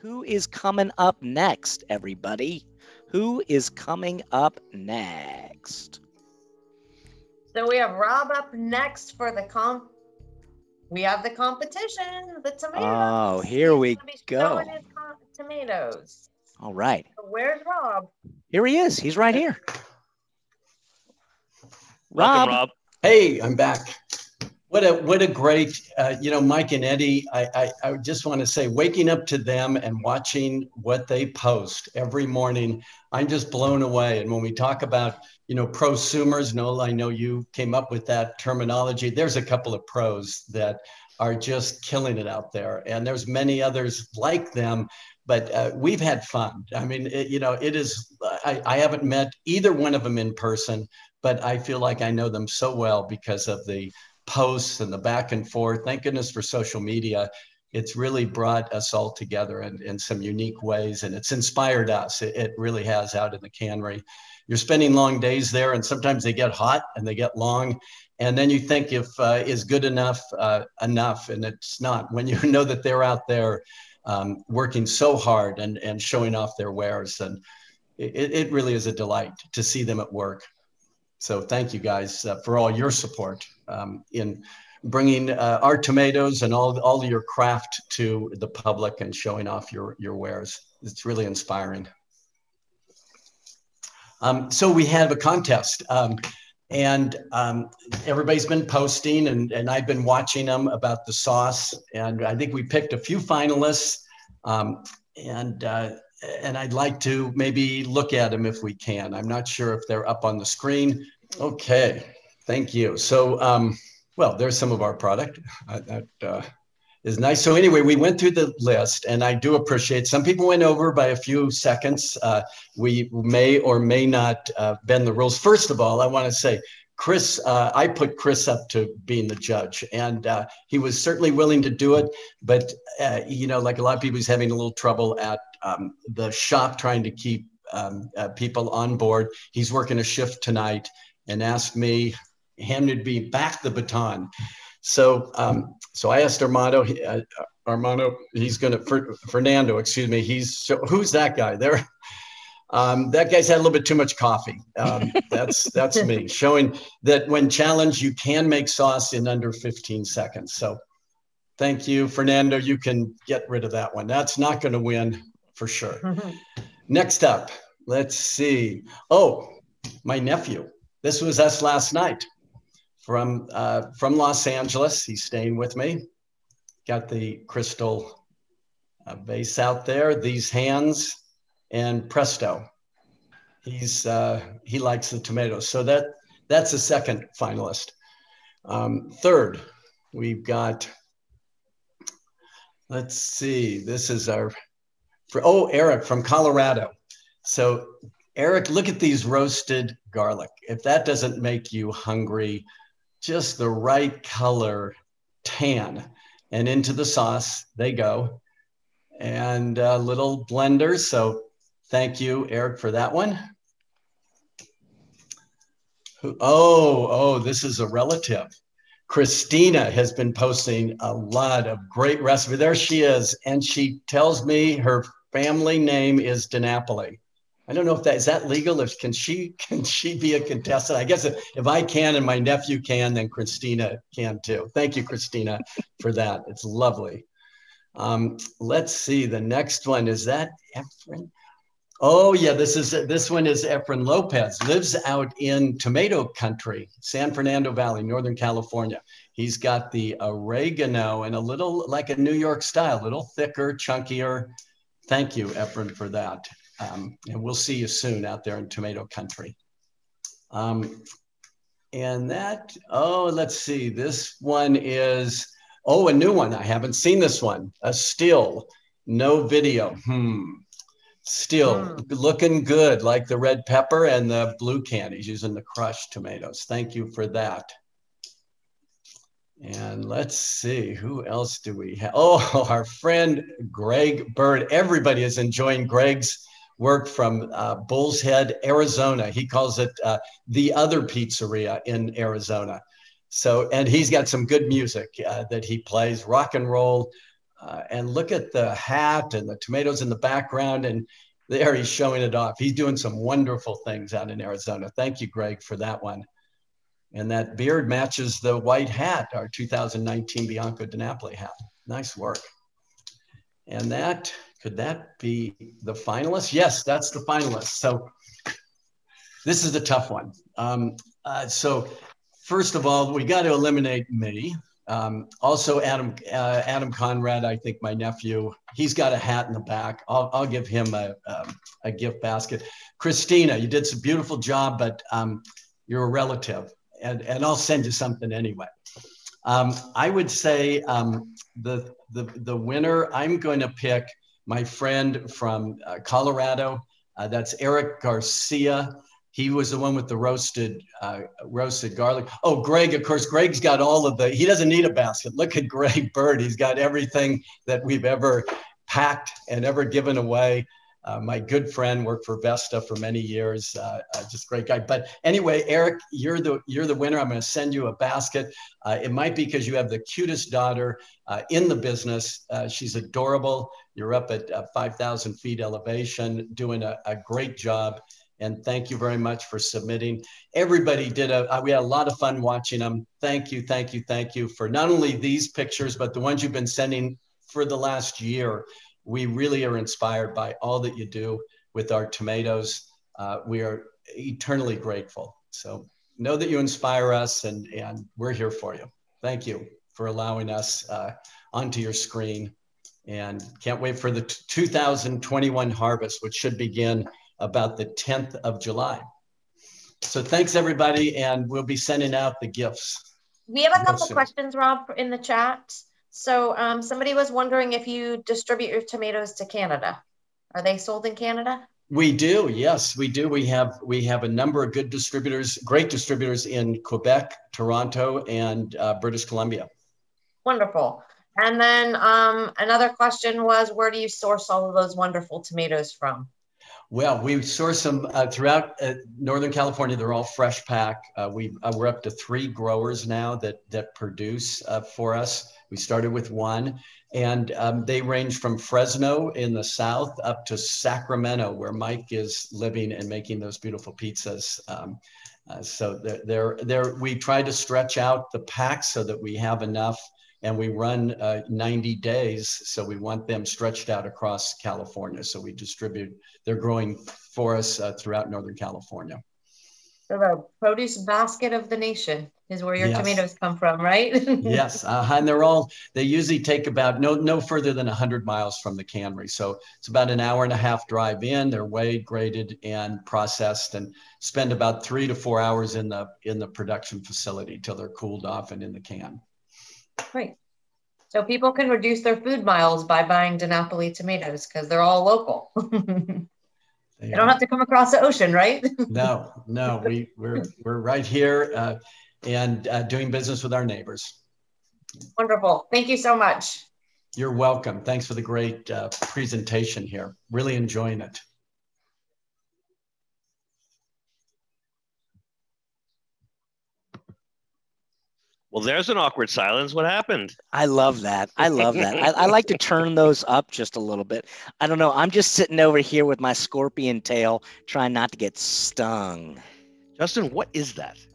Who is coming up next, everybody? Who is coming up next? So we have Rob up next for the comp. We have the competition, the tomatoes. Oh, here we go. Tomatoes. All right. So where's Rob? Here he is. He's right here. Rob. Welcome, Rob. Hey, I'm back. What a great, you know, Mike and Eddie, I just want to say, waking up to them and watching what they post every morning, I'm just blown away. And when we talk about, you know, prosumers, Nola, I know you came up with that terminology. There's a couple of pros that are just killing it out there. And there's many others like them, but we've had fun. I mean, you know, it is, I haven't met either one of them in person, but I feel like I know them so well because of the posts and the back and forth. Thank goodness for social media. It's really brought us all together in some unique ways, and it's inspired us. It really has out in the cannery. You're spending long days there, and sometimes they get hot and they get long, and then you think if is good enough, enough, and it's not. When you know that they're out there working so hard and showing off their wares, and it really is a delight to see them at work. So thank you guys for all your support in bringing our tomatoes and all your craft to the public and showing off your wares. It's really inspiring. So we have a contest and everybody's been posting and I've been watching them about the sauce. And I think we picked a few finalists and I'd like to maybe look at them if we can. I'm not sure if they're up on the screen. Okay, thank you. So, well, there's some of our product. That is nice. So anyway, we went through the list and I do appreciate some people went over by a few seconds. We may or may not bend the rules. First of all, I want to say, Chris, I put Chris up to being the judge, and he was certainly willing to do it, but you know, like a lot of people, he's having a little trouble at the shop trying to keep people on board. He's working a shift tonight and asked me, him to be back the baton. So, so I asked Armando, Fernando, excuse me, who's that guy there? That guy's had a little bit too much coffee. That's me, showing that when challenged, you can make sauce in under 15 seconds. So thank you, Fernando. You can get rid of that one. That's not going to win for sure. Next up, let's see. Oh, my nephew. This was us last night from Los Angeles. He's staying with me. Got the crystal vase out there, these hands. And presto, he likes the tomatoes. So that's the second finalist. Third, we've got, let's see, this is Eric from Colorado. So Eric, look at these roasted garlic. If that doesn't make you hungry, just the right color tan. And into the sauce they go. And a little blender, so thank you, Eric, for that one. This is a relative. Christina has been posting a lot of great recipes. There she is, and she tells me her family name is DiNapoli. I don't know if that is that legal. If can she be a contestant? I guess if I can and my nephew can, then Christina can too. Thank you, Christina, for that. It's lovely. Let's see. The next one is that Efren. Oh yeah, this one is Efren Lopez, lives out in tomato country, San Fernando Valley, Northern California. He's got the oregano and a little like a New York style, a little thicker, chunkier. Thank you, Efren, for that. And we'll see you soon out there in tomato country. And that, let's see, this one is, a new one. I haven't seen this one. A still, no video. Still looking good, like the red pepper and the blue can. He's using the crushed tomatoes. Thank you for that. And let's see, who else do we have? Oh, our friend Greg Bird. Everybody is enjoying Greg's work from Bull's Head, Arizona. He calls it the other pizzeria in Arizona. So, and he's got some good music that he plays, rock and roll, and look at the hat and the tomatoes in the background. And there he's showing it off. He's doing some wonderful things out in Arizona. Thank you, Greg, for that one. And that beard matches the white hat, our 2019 Bianco DiNapoli hat. Nice work. And that, could that be the finalist? Yes, that's the finalist. So this is the tough one. So first of all, we got to eliminate me. Also Adam Conrad, I think my nephew, he's got a hat in the back. I'll give him a gift basket. Christina, you did some beautiful job, but you're a relative. And I'll send you something anyway. I would say the winner, I'm going to pick my friend from Colorado. That's Eric Garcia. He was the one with the roasted garlic. Oh, Greg, of course, Greg's got all of he doesn't need a basket. Look at Greg Bird. He's got everything that we've ever packed and ever given away. My good friend worked for Vesta for many years, just a great guy. But anyway, Eric, you're the winner. I'm going to send you a basket. It might be because you have the cutest daughter in the business. She's adorable. You're up at 5,000 feet elevation, doing a great job. And thank you very much for submitting. Everybody we had a lot of fun watching them. Thank you, thank you, thank you for not only these pictures, but the ones you've been sending for the last year. We really are inspired by all that you do with our tomatoes. We are eternally grateful. So know that you inspire us, and we're here for you. Thank you for allowing us onto your screen. And can't wait for the 2021 harvest, which should begin about the 10th of July. So thanks, everybody. And we'll be sending out the gifts. We have a couple questions, Rob, in the chat. So somebody was wondering if you distribute your tomatoes to Canada. Are they sold in Canada? We do, yes, we do. We have a number of good distributors, great distributors in Quebec, Toronto, and British Columbia. Wonderful. And then another question was, where do you source all of those wonderful tomatoes from? Well, we source them throughout Northern California. They're all fresh pack. We're up to 3 growers now that produce for us. We started with one, and they range from Fresno in the south up to Sacramento, where Mike is living and making those beautiful pizzas. So we try to stretch out the pack so that we have enough, and we run 90 days. So we want them stretched out across California. So we distribute, they're growing for us throughout Northern California. So the produce basket of the nation is where your tomatoes come from, right? Yes, and they usually take about no further than 100 miles from the cannery. So it's about an hour and a half drive in. They're weighed, graded, and processed, and spend about 3 to 4 hours in the production facility till they're cooled off and in the can. Great. So people can reduce their food miles by buying DiNapoli tomatoes because they're all local. They don't have to come across the ocean, right? No, we're right here and doing business with our neighbors. Wonderful. Thank you so much. You're welcome. Thanks for the great presentation here. Really enjoying it. Well, there's an awkward silence. What happened? I love that. I love that. I like to turn those up just a little bit. I don't know. I'm just sitting over here with my scorpion tail, trying not to get stung. Justin, what is that?